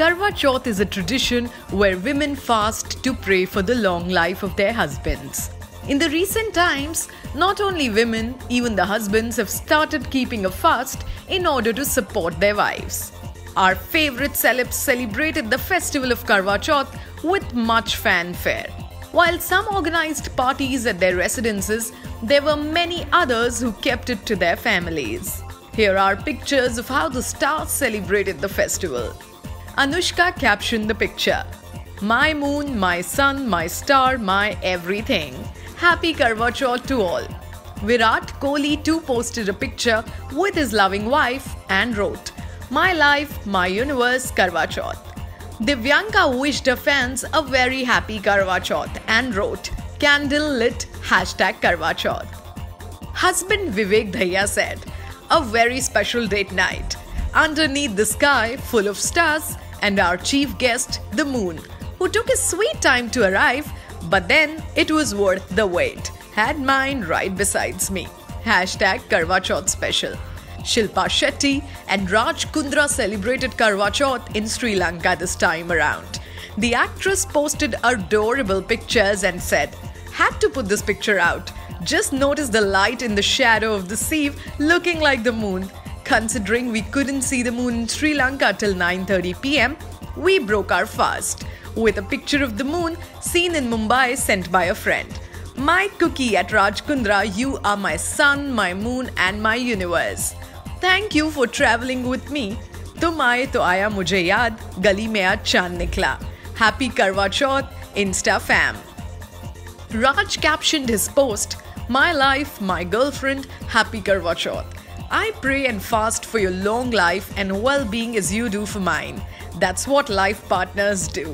Karwa Chauth is a tradition where women fast to pray for the long life of their husbands. In the recent times, not only women, even the husbands have started keeping a fast in order to support their wives. Our favourite celebs celebrated the festival of Karwa Chauth with much fanfare. While some organised parties at their residences, there were many others who kept it to their families. Here are pictures of how the stars celebrated the festival. Anushka captioned the picture, "My moon, my sun, my star, my everything. Happy Karwa Chauth to all." Virat Kohli too posted a picture with his loving wife and wrote, "My life, my universe, Karwa Chauth." Divyanka wished her fans a very happy Karwa Chauth and wrote, "Candle lit, hashtag Karwa Chauth." Husband Vivek Dahiya said, "A very special date night. Underneath the sky full of stars and our chief guest, the moon, who took his sweet time to arrive, but then it was worth the wait. Had mine right besides me. Hashtag Karwa Chauth special." Shilpa Shetty and Raj Kundra celebrated Karwa Chauth in Sri Lanka this time around. The actress posted adorable pictures and said, "Had to put this picture out. Just notice the light in the shadow of the sieve looking like the moon. Considering we couldn't see the moon in Sri Lanka till 9:30 p.m, we broke our fast with a picture of the moon seen in Mumbai sent by a friend. My cookie at Raj Kundra, you are my sun, my moon and my universe. Thank you for travelling with me. Tum aaye to aaya mujhe yaad, gali mein aaj chand nikla. Happy Karwa Chauth, Insta fam." Raj captioned his post, "My life, my girlfriend, happy Karwa Chauth. I pray and fast for your long life and well-being as you do for mine. That's what life partners do."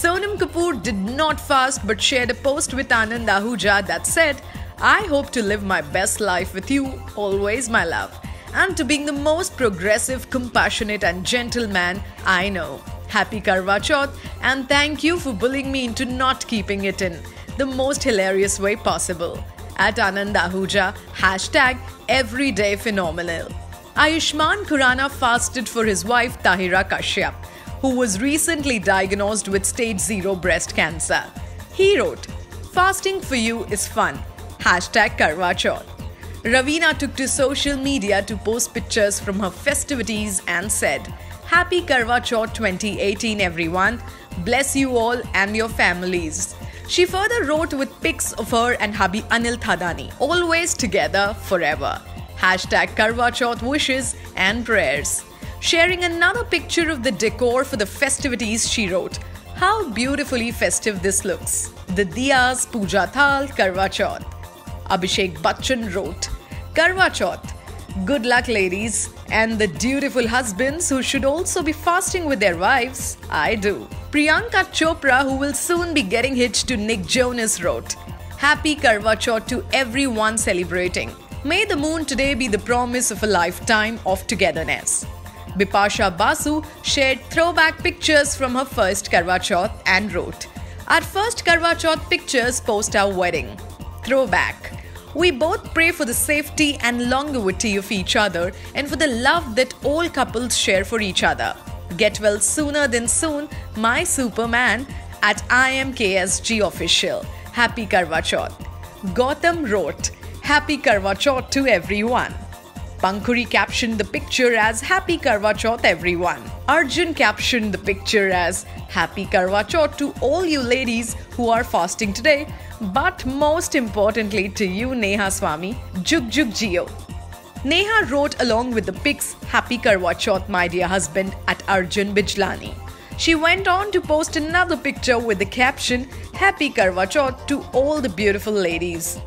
Sonam Kapoor did not fast but shared a post with Anand Ahuja that said, "I hope to live my best life with you, always my love, and to being the most progressive, compassionate and gentle man I know. Happy Karwa Chauth and thank you for bullying me into not keeping it in the most hilarious way possible. At Anand Ahuja, hashtag everyday phenomenal." Ayushmann Khurrana fasted for his wife Tahira Kashyap, who was recently diagnosed with stage 0 breast cancer. He wrote, "Fasting for you is fun. Hashtag Karwa Chauth." Ravina took to social media to post pictures from her festivities and said, "Happy Karwa Chauth 2018 everyone. Bless you all and your families." She further wrote with pics of her and hubby Anil Thadani, "Always together, forever. Hashtag Karwa Chauth wishes and prayers." Sharing another picture of the decor for the festivities, she wrote, "How beautifully festive this looks. The diyas, puja thal, Karwa Chauth." Abhishek Bachchan wrote, "Karwa Chauth. Good luck ladies and the dutiful husbands who should also be fasting with their wives. I do." Priyanka Chopra, who will soon be getting hitched to Nick Jonas, wrote, "Happy Karwa Chauth to everyone celebrating. May the moon today be the promise of a lifetime of togetherness." Bipasha Basu shared throwback pictures from her first Karwa Chauth and wrote, "Our first Karwa Chauth pictures post our wedding. Throwback. We both pray for the safety and longevity of each other and for the love that all couples share for each other. Get well sooner than soon, my superman, at IMKSG official. Happy Karwa Chauth." Gautam wrote, "Happy Karwa Chauth to everyone." Pankhuri captioned the picture as, "Happy Karwa Chauth everyone." Arjun captioned the picture as, "Happy Karwa Chauth to all you ladies who are fasting today, but most importantly to you Neha Swami, Jug Jug Jio." Neha wrote along with the pics, "Happy Karwa Chauth my dear husband at Arjun Bijlani." She went on to post another picture with the caption, "Happy Karwa Chauth to all the beautiful ladies."